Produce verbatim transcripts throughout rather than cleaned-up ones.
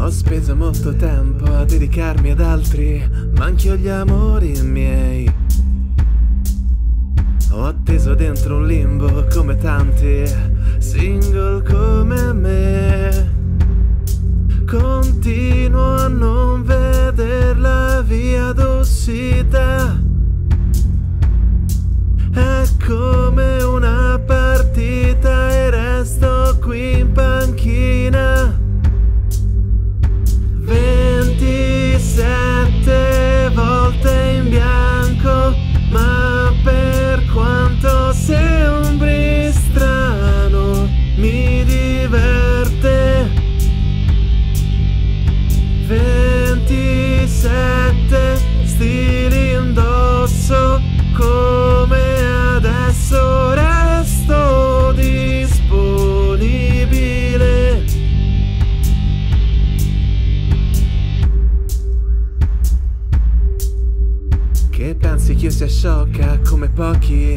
Ho speso molto tempo a dedicarmi ad altri, ma anch'io gli amori miei. Ho atteso dentro un limbo come tanti, single come me. Continuo a non veder la via d'uscita. È come una partita e resto qui in panchina. ventisette volte in bianco, ma per quanto sei un bristrano, mi diverte. ventisette stili indosso, come adesso resto disponibile. Che pensi che io sia sciocca come pochi?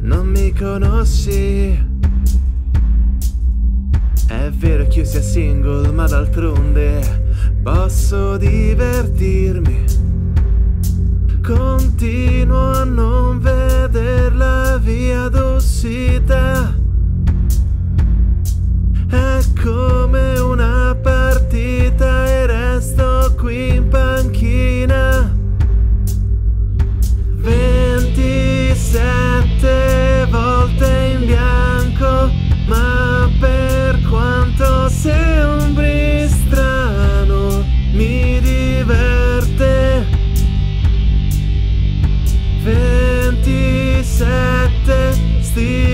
Non mi conosci. È vero che io sia single, ma d'altronde posso divertirmi. Continuo a non veder la via d'uscita. È come una partita e resto qui in panchina. ventisette volte in bianco, ma per quanto sei un bristrano, mi diverte. ventisette stili